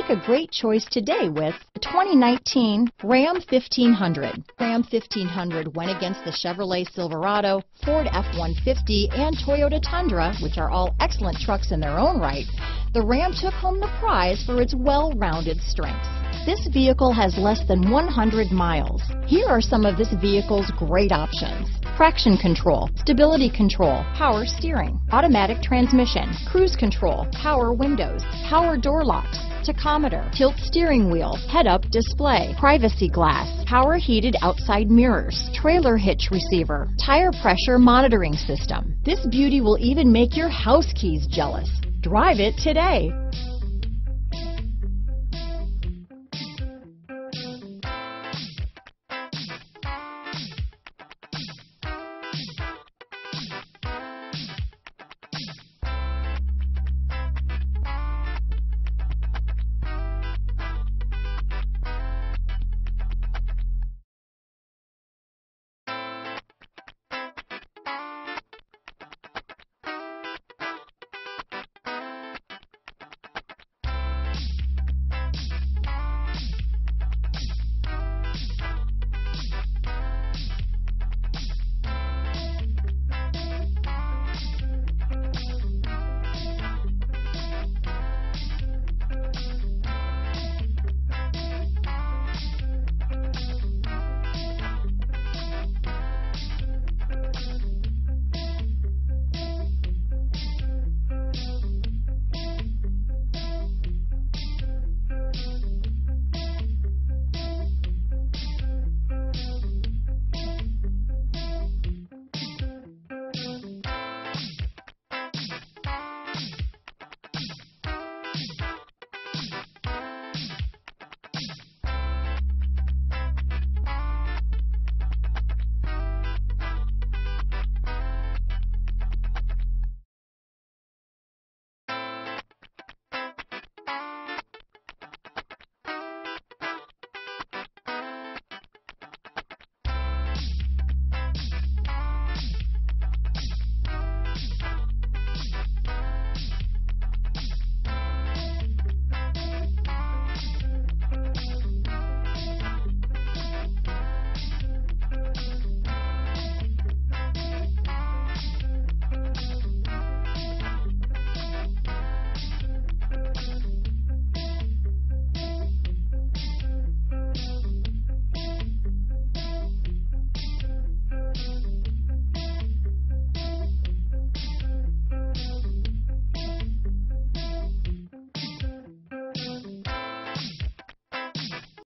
Make a great choice today with the 2019 Ram 1500. Ram 1500 went against the Chevrolet Silverado, Ford F-150, and Toyota Tundra, which are all excellent trucks in their own right. The Ram took home the prize for its well-rounded strengths. This vehicle has less than 100 miles. Here are some of this vehicle's great options: traction control, stability control, power steering, automatic transmission, cruise control, power windows, power door locks, tachometer, tilt steering wheel, head-up display, privacy glass, power heated outside mirrors, trailer hitch receiver, tire pressure monitoring system. This beauty will even make your house keys jealous. Drive it today.